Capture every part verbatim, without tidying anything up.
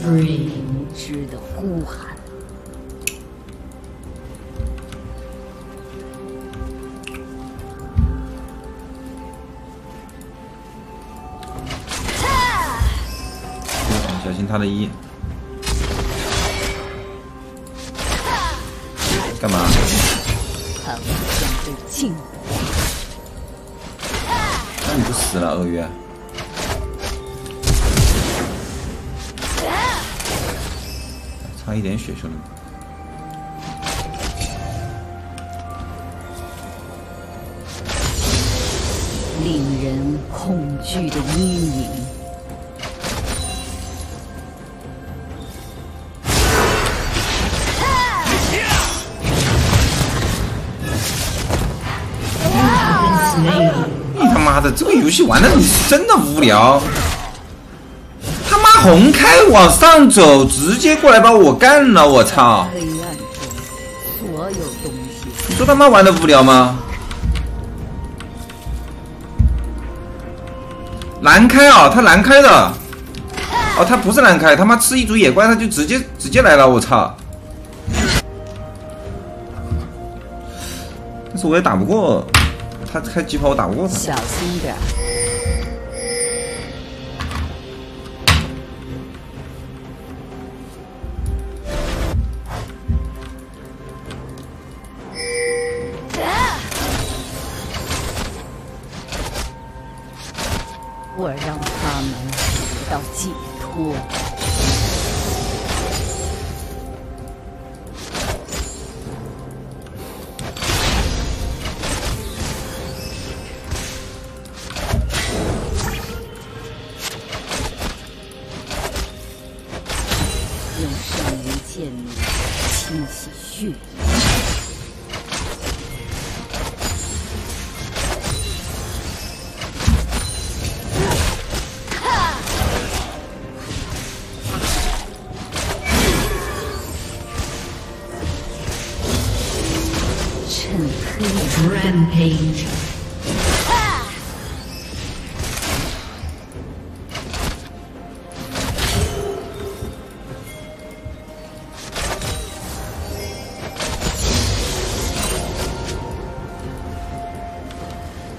明知的呼喊。 小心他的一！干嘛？他们将被净化。那你就死了，鳄鱼。差一点血，兄弟们。 令人恐惧的阴影。你他妈的，这个游戏玩的你真的无聊！他妈红开往上走，直接过来把我干了！我操！你说他妈玩的无聊吗？ 蓝开啊，他蓝开的，哦，他不是蓝开，他妈吃一组野怪他就直接直接来了，我操！但是我也打不过，他开疾跑我打不过他。小心点。我让他们得到解脱。用圣灵剑清洗血液。 Rampage.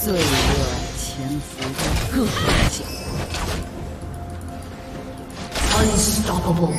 罪恶潜伏在各个角落。Unstoppable.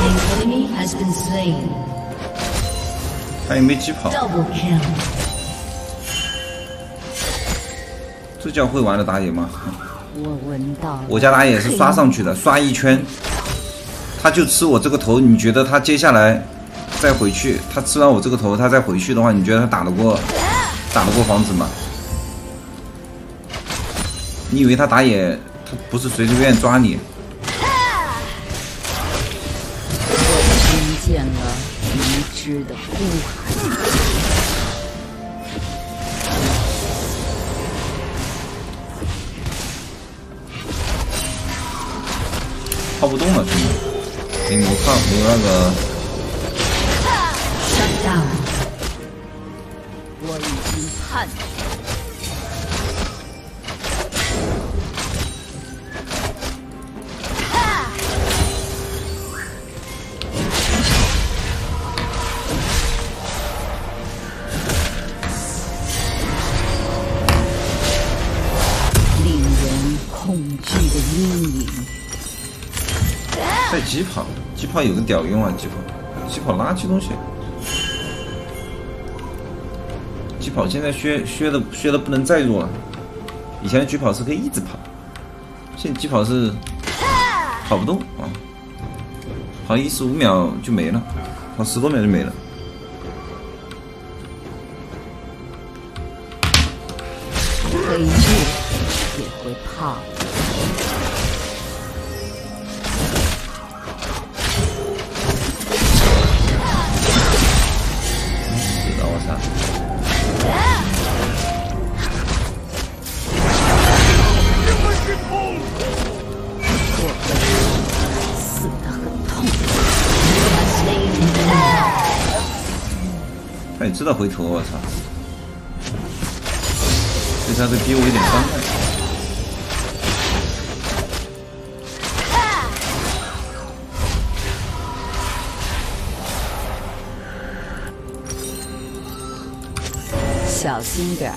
An enemy has been slain. 他也没疾跑，这叫会玩的打野吗？我闻到，我家打野是刷上去的，刷一圈，他就吃我这个头。你觉得他接下来再回去，他吃完我这个头，他再回去的话，你觉得他打得过，打得过皇子吗？你以为他打野，他不是随随便便抓你？我听见了。 无知的呼喊，跑不动了，兄弟，给你们看，没有那个。我已经判断。 在疾跑，疾跑有个屌用啊！疾跑，疾跑垃圾东西。疾跑现在削削的削的不能再弱了。以前的疾跑是可以一直跑，现在疾跑是跑不动啊，跑一十五秒就没了，跑十多秒就没了。 黑夜也会怕。知道我啥？我会死得很痛。他也知道回头，我操！ 他在逼我一点伤害。小心点儿。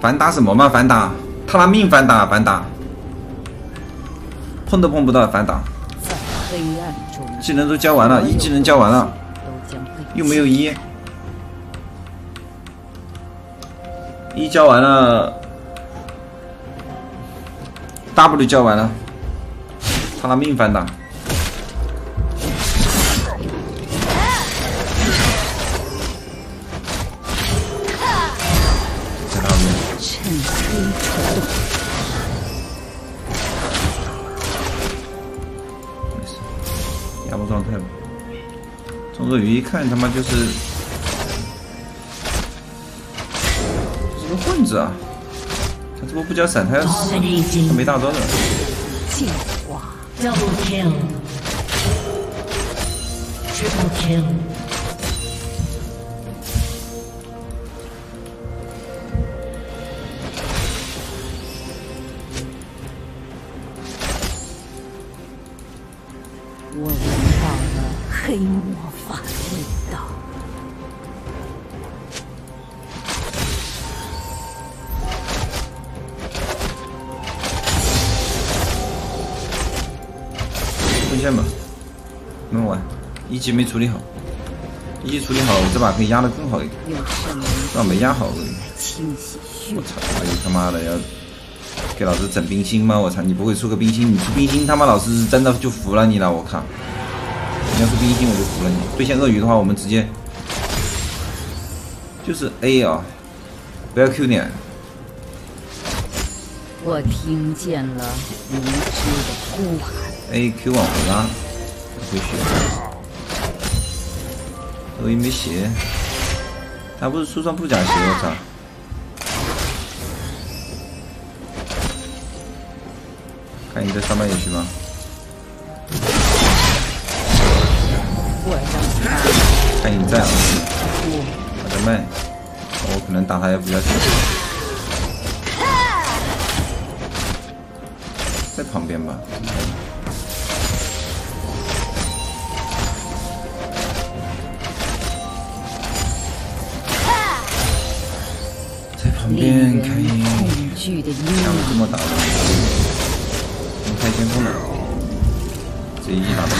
反打什么嘛？反打，他拿命反打，反打，碰都碰不到，反打。技能都教完了，一技能教完了，又没有一，一教完了 ，W 教完了，他拿命反打。 压迫状态吧，中国鱼一看他妈就是就是个混子啊！他这波不交闪，他要死，他没大招的。黑魔法的味道。混线吧，能玩。一级没处理好，一级处理好，我这把可以压得更好一点。这把没压好，我操！你他妈的要给老子整冰心吗？我操！你不会出个冰心？你出冰心，他妈老子是真的就服了你了，我靠！ 你要是第一星我就服了你。对线鳄鱼的话，我们直接就是 A 啊，不要 Q 点。我听见了无知的呼喊。A Q 往回拉，回血。鳄鱼没血，他不是出双布甲鞋，我操！ 看你在上半野区吗？ 看你在啊！我在卖，我可能打他也比较久。在旁边吧。在旁边可以。像我这么打的，我开先锋了，这一打到。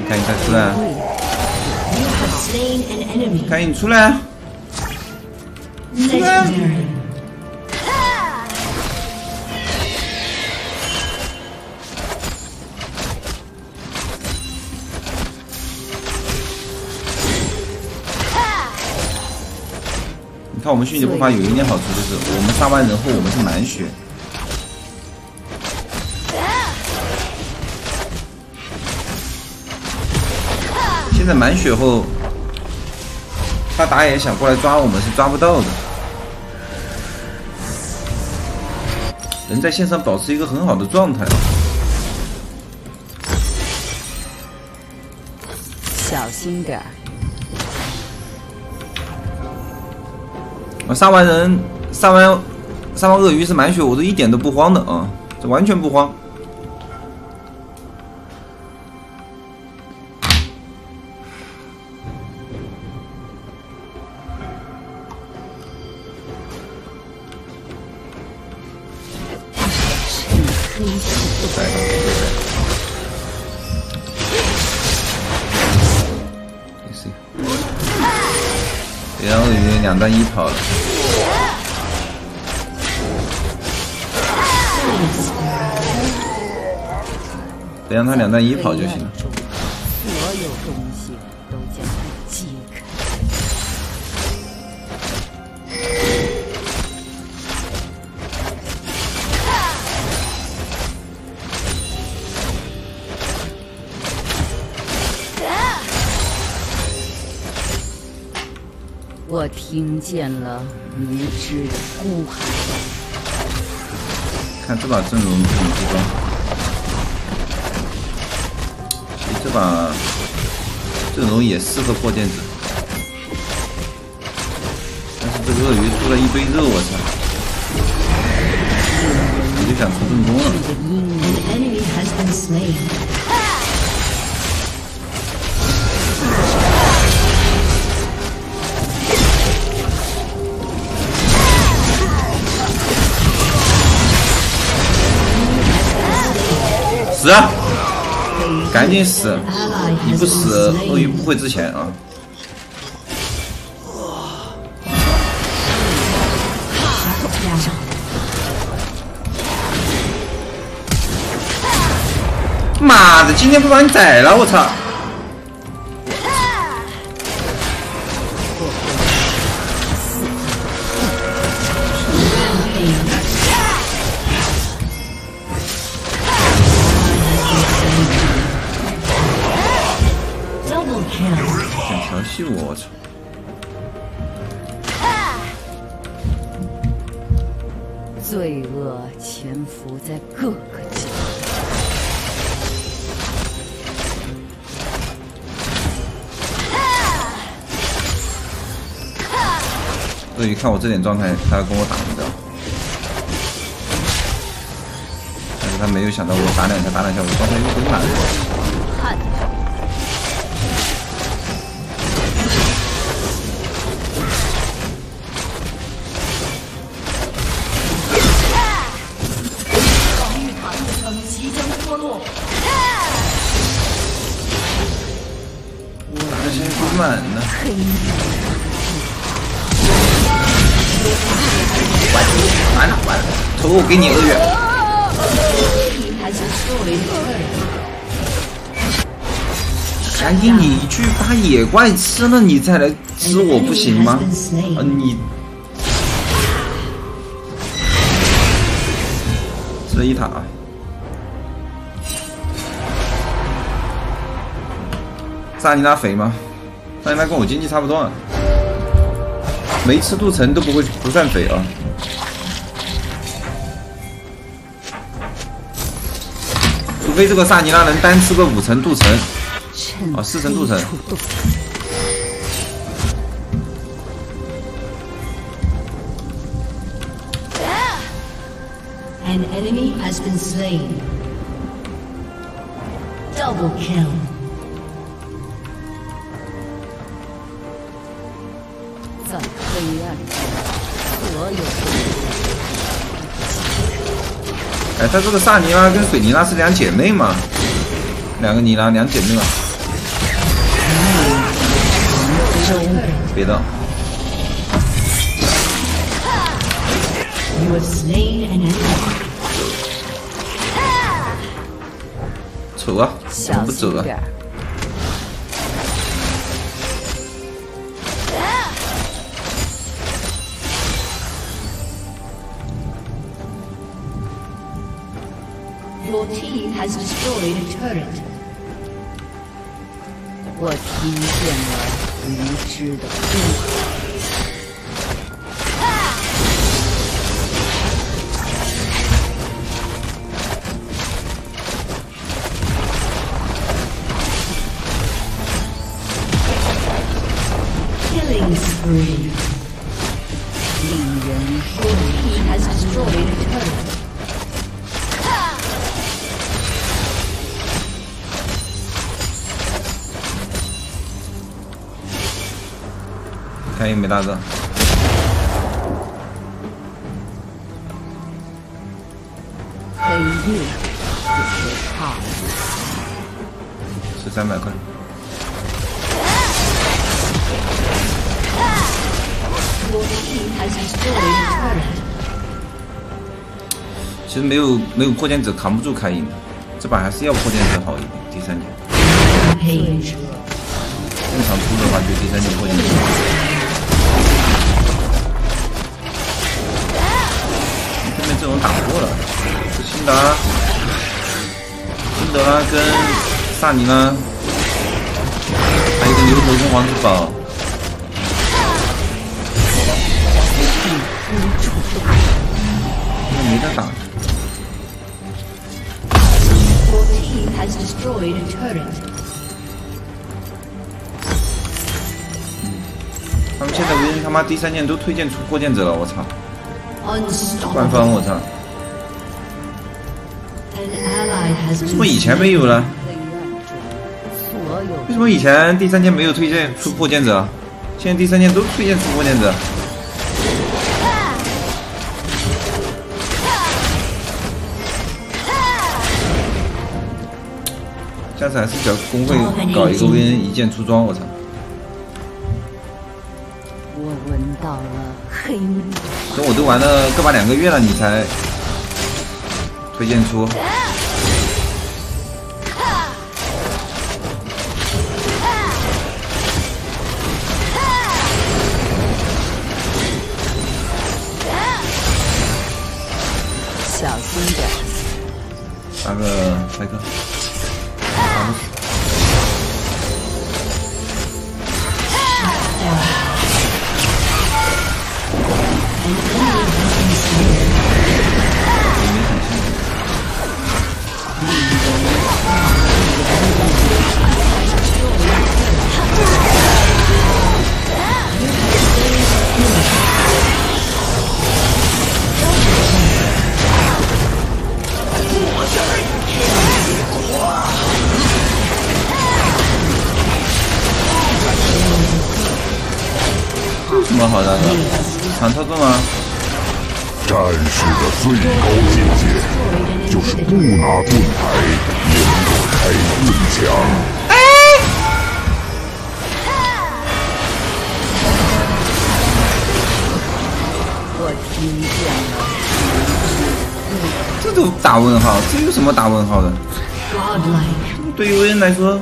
你看，你看出来、啊！看你出来、啊！出来、啊！你看，我们迅捷步伐有一点好处，就是我们杀完人后，我们是满血。 在满血后，他打野想过来抓我们是抓不到的。能在线上保持一个很好的状态。小心点儿！我杀完人，杀完杀完鳄鱼是满血，我都一点都不慌的啊，这完全不慌。 别让鳄鱼两单一跑了。别让他两单一跑就行了。所有东西都将被揭开。我听见了无知的呼喊。看这把阵容怎么这个，其实这把阵容也适合破电子，但是这个鳄鱼出了一堆肉，我操！我就想出正攻了。 死！赶紧死！你不死，鳄鱼不会值钱啊！妈的，今天不把你宰了，我操！我操！罪恶潜伏在各个角落。鳄鱼看我这点状态，他要跟我打一招，但是他没有想到我打两下，打两下我状态又回满了。 满了！完了完了！头我给你鳄鱼！赶紧你去把野怪吃了，你再来吃我不行吗？啊你！这一塔。 萨尼拉肥吗？萨尼拉跟我经济差不多，啊，没吃镀层都不会不算肥啊。除非这个萨尼拉能单吃个五层镀层，啊四层镀层。An enemy has been slain. Double kill. 在黑暗中，所有。哎，她这个萨尼拉跟水尼拉是两姐妹嘛？两个尼拉，两姐妹嘛？别动！走啊！我不走了。 Your team has destroyed a turret. 我听见了无知的呼喊。Killing spree. 令人生畏。He has destroyed a turret. 看也没大招，黑夜是三百块。其实没有没有破剑者扛不住开赢的，这把还是要破剑者好一点。第三点，正常出的话就第三点破剑者。 这种打不过了，是辛达、辛德拉跟萨尼拉，还有个牛头跟王之宝。那没得打。has destroyed a turret.他们现在唯一他妈第三舰都推荐出过电子了，我操！官方我操！为什么以前没有呢？为什么以前第三舰没有推荐出破舰者？现在第三舰都推荐出破舰者。 下次还是找工会搞一个 V N 一键出装，我操！我闻到了黑幕。等我都玩了个把两个月了，你才推荐出。小心点！打个来个。 什么好打的？反操作吗？战士的最高境界就是不拿盾牌也能开盾墙。哎！我听见了。这都打问号，这有什么打问号的？对于 V N 来说，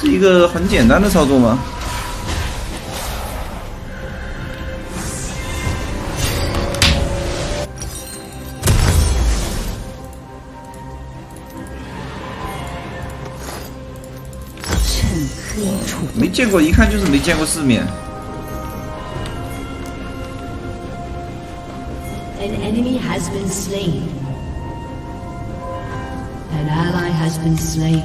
是一个很简单的操作吗？ 没见过，一看就是没见过世面。An enemy has been slain. An ally has been slain.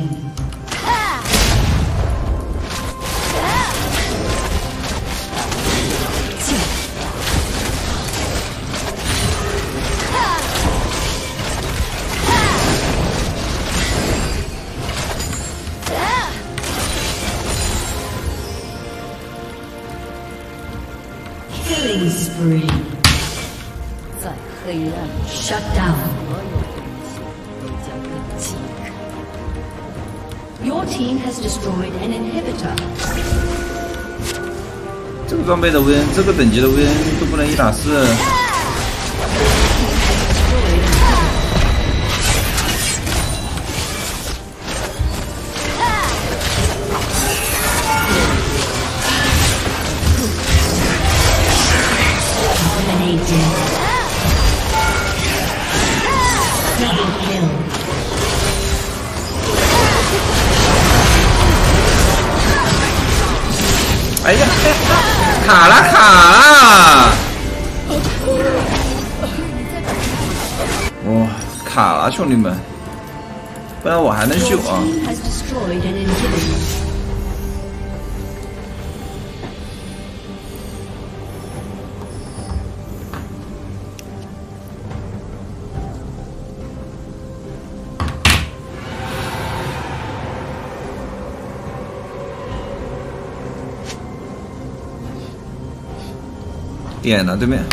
在黑暗 ，shut down。Your team has destroyed an inhibitor。这个装备的 V N， 这个等级的 V N 都不能一打四。哎呀，卡了卡了！哇，卡了，兄弟们，不然我还能秀啊！点了对面。